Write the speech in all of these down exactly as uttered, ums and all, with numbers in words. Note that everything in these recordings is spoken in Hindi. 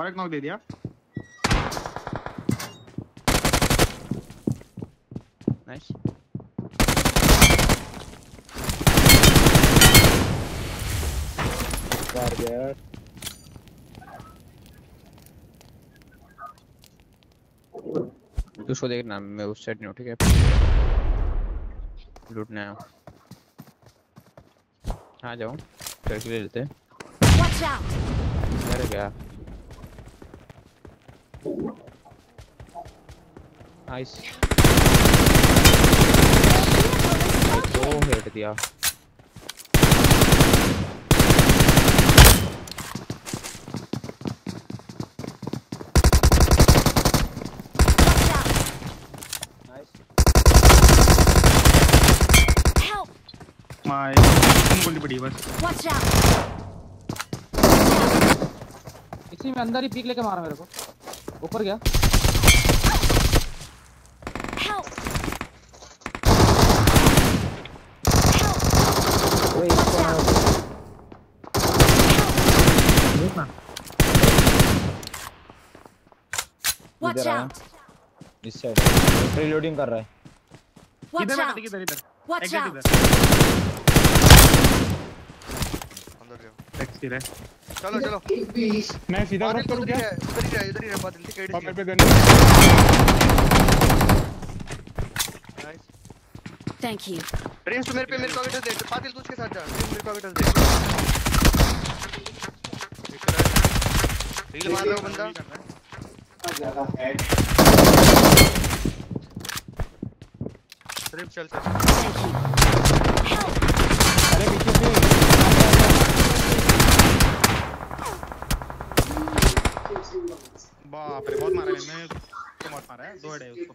और एक नॉक दे दिया। नाइस। मार गया यार। उसको देखना, मैं उस साइड नहीं हूँ, ठीक है? लूटने आया हूँ। हाँ जाओ, करके ले लेते हैं। अरे क्या? नाइस। दो हेड दिया। माय गोली पड़ी बस। Watch out! इसी में अंदर ही पीक लेके मारा मेरे को। ऊपर गया। Help! Help! Wait, देखना। Watch out! इस साइड। प्रीलोडिंग कर रहा है। Watch out! इधर इधर इधर। Exit इधर। चलो चलो मैं सीधा क्रॉस करूं क्या? इधर ही जा, इधर ही रह, बात जल्दी कैड पे gun. Nice, thank you. Prince तू मेरे पे मेरे कॉर्डिनेट दे, फातिल तू उसके साथ जा, मेरे कॉर्डिनेट दे। रील मार रहा है बंदा, बहुत ज्यादा है। ट्रिप चल चल, थैंक यू। अरे पीछे से बाप रे, बहुत मारा है। मैं तो मार मारा है, दो हेड है उसको।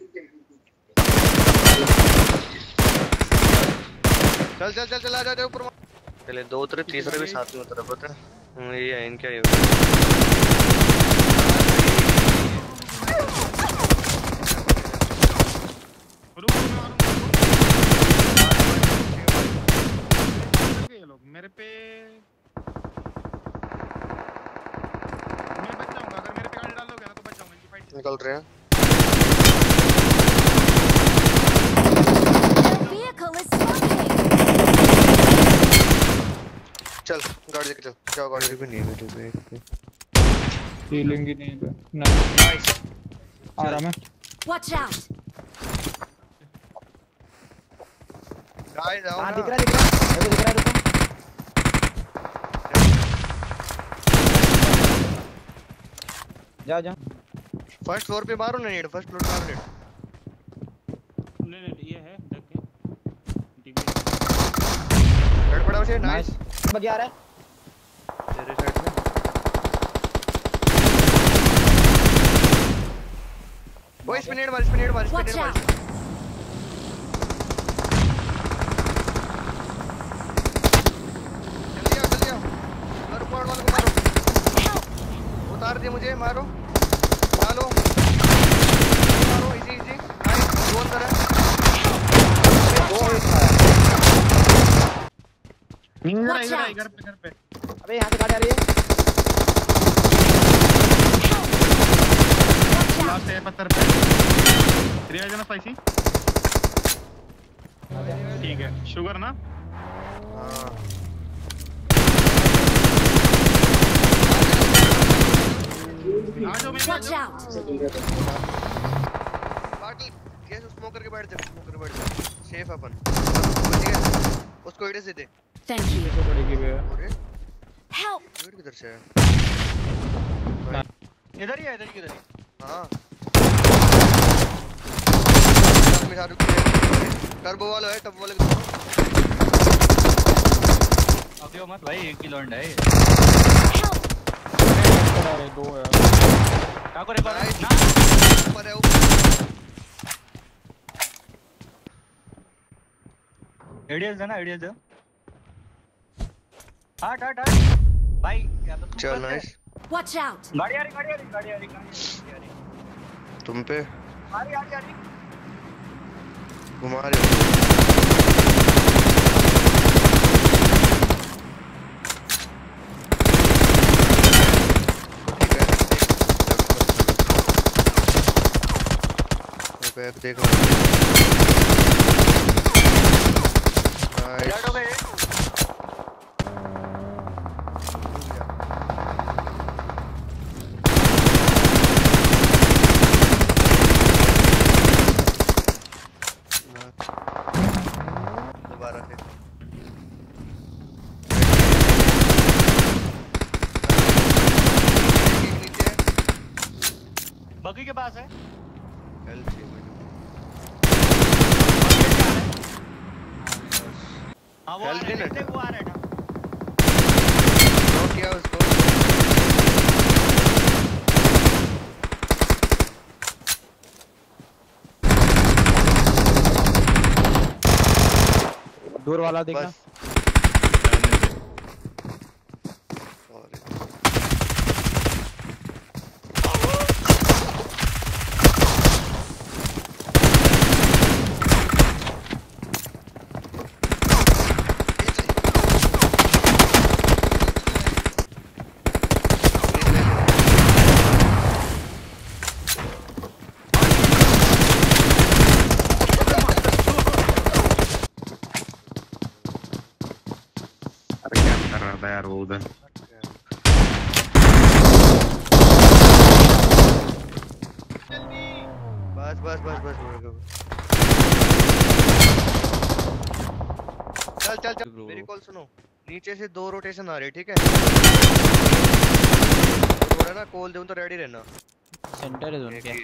चल चल चल चला जा, ऊपर पहले दो उतरे, तीसरे भी साथ में उतरा, पता है ये है इनका। ये ये लोग मेरे पे निकल रहे हैं। चल गाड़ी लेके चल, जाओ गाड़ी भी नहीं बैठी पे, फीलिंग ही नहीं है। नाइस, आ रहा मैं। वॉच आउट गाइस, आओ। हां दिख रहा दिख रहा देखो, दिख रहा रुको। जा जा फर्स्ट फ्लोर पे मारो ना, नेट फर्स्ट फ्लोर मारो नेट। नहीं नहीं ये है ढक के गड़बड़ा से। नाइस, बग आ रहा है तेरे साइड से। वो इस पे नेट मार, इस पे नेट मार, इस पे नेट मार। जल्दी आओ जल्दी आओ, और ऊपर वाले को मारो, उतार दे मुझे, मारो मारो मारो, इजी इजी। नाइस, दो अंदर है, दो इधर है, इधर इधर इधर पे, घर पे। अबे यहां से गाड़ी आ रही है, लास्ट है पत्थर पे। रिवाइव देना स्पाइसी, ठीक है? शुगर ना, हां watch out party guys। smoke करके बैठ जा, smoke करके बैठ जा, safe अपन, ठीक है? उसको इधर से दे, thank you। तो बड़ी की है, help। इधर से है, इधर ही है, इधर ही इधर ही। हां मेरा रुक, टर्बो वाला है, टर्बो वाले अभी मत भाई, एक ही लौंड है। अरे दो है का करे पर ना, ऊपर है ऊपर। एडीएल दे ना, एडीएल दे। हट हट हट भाई, क्या तो चल। Nice, watch out. गाड़ी आ रही, गाड़ी आ रही, गाड़ी आ रही, गाड़ी आ रही तुम पे। आ रही आ रही आ रही, घुमा रहे हो। पे देख रहा हूं। बगी के पास है हाँ वो वो आ रहा है ना क्या उसको दूर वाला देखना यार वो उधर जल्दी बस बस बस बस चल चल चल मेरी कॉल सुनो। नीचे से दो रोटेशन आ रही ठीक है थोड़ा ना कॉल दूं तो रेडी रहना। सेंटर है जोन क्या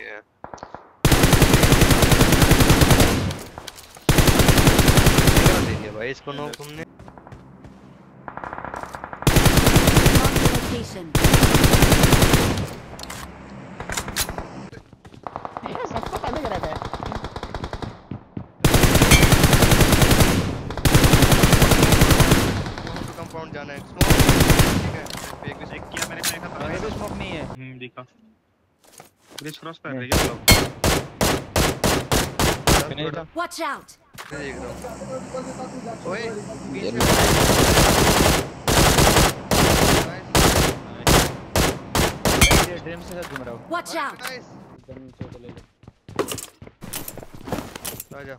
दे दिया भाई इसको नो तुमने location ये सबको पता कर रहा है कंपाउंड जाना है स्मोक ठीक है फेक भी चेक किया मैंने देखा था ये स्मोक नहीं है हम्म देखा ब्रिज क्रॉस पे है क्या लोग वॉच आउट देख रहा हूं ओए बीच ड्रीम से घूम रहा हूं। वॉच आउट नाइस ड्रीम से ले ले आजा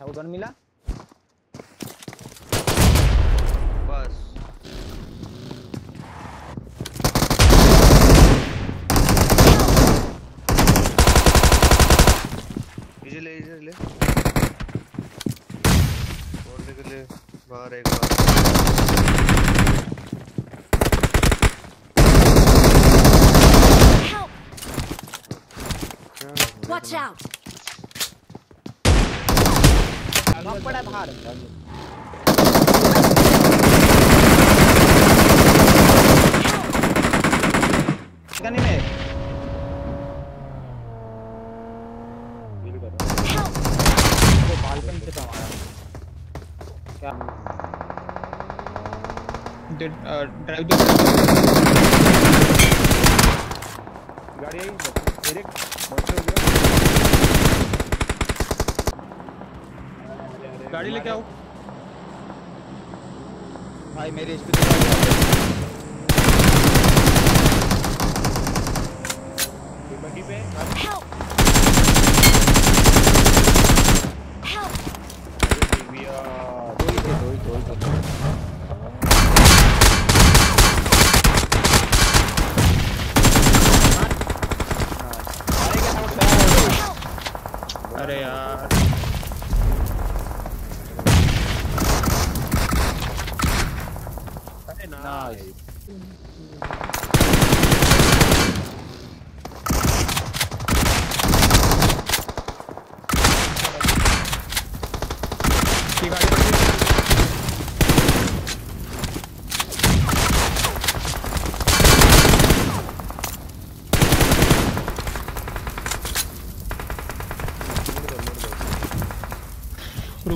हेल्प गन मिला बस इजी ले इजी ले बाहर एक बार वॉच आउट बहुत बड़ा बाहर गनी में मिल गया वो बालकनी से हमारा क्या ड्राइव दो गाड़ी आई डायरेक्ट बंद हो गया गाड़ी लेके आओ भाई मेरे इस पे बगी पे अरे यार अरे नाइस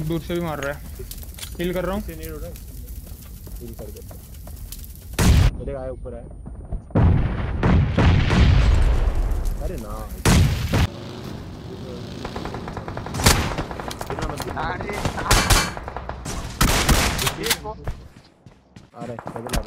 दूर से भी मार रहा है हिल कर रहा हूं से नहीं उड़ रहा हिल कर दे मेरे आए ऊपर है अरे ना कितना मतलब अरे ये को अरे चल आ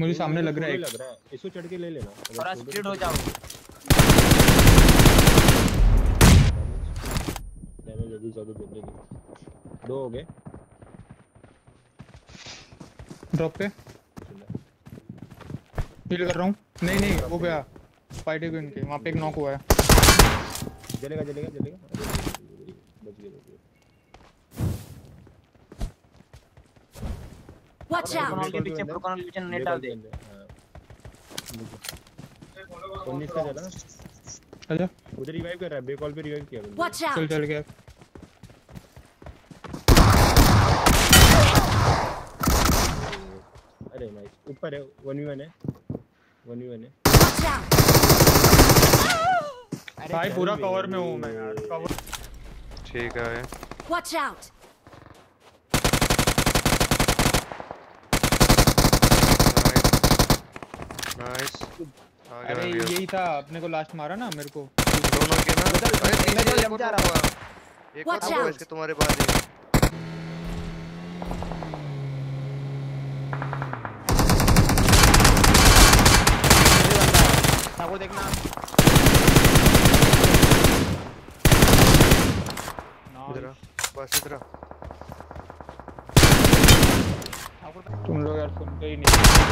मुझे सामने लग रहा है लग रहा है इसको चढ़ के ले लेना थोड़ा स्प्लिट हो जाओ। डैमेज अभी ज्यादा देने की दो हो गए ड्रॉप पे हील कर रहा हूं। नहीं नहीं वो गया फाइट गन के वहां पे एक नॉक हुआ है। जलेगा जलेगा जलेगा बच गया। Watch out! उनके पीछे प्रोकॉन के पीछे नेट डाल दे। उन्नीस का चला। अच्छा। उधर रिवाइव कर रहा है। बेकॉल पे रिवाइव किया बंदे। Watch out! चल चल गया। अरे नाइस। ऊपर है। वन वी वन है। वन वी वन है। Watch out! भाई पूरा कवर में हूँ मैं यार। कवर। ठीक है। Watch out! नाइस। अरे यही था अपने को लास्ट मारा ना मेरे को दोनों के ना। अरे तीन से लग जा रहा है एक और वो इसके तुम्हारे पास है। ठाकुर देखना इधर बस इधर तुम लोग यार सुनते ही नहीं।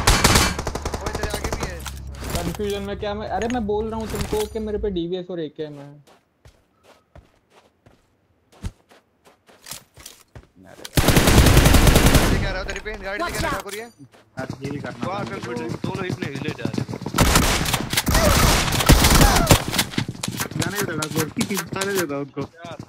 कंफ्यूजन में क्या मैं अरे मैं बोल रहा हूँ तुमको कि मेरे पे डीवीएस और एके में क्या रहा तेरे पे गाड़ी लेके रखा करिए आज हील करना वाह कर दोनों इतने हिले जा रहे हैं। मैंने लड़ा गोल की टीम मारने देता उनको।